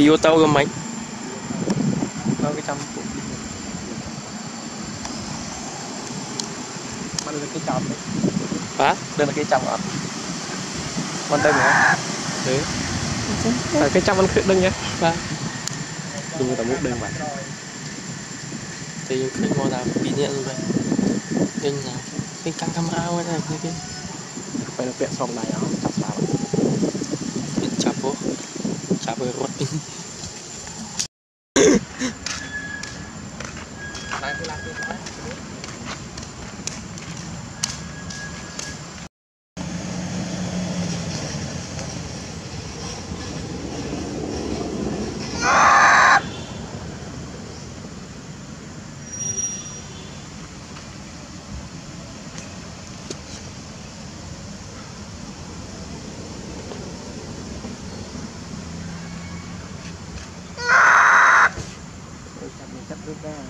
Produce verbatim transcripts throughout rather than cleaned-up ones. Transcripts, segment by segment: thì vô tàu gồm mấy tao cái trăm cục mà được cái trăm đấy hả, đây là cái trăm ạ, quan tâm hả, đấy là cái trăm ăn khuyết đừng nhé ba đúng người ta múc đơn vậy thì mình mua nào bị nhẹ rồi vậy nên là cái căng camera ấy này như thế phải là vẹn xong này nó chặt sao bên chặt bố chặt bừa rốt đi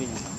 Gracias.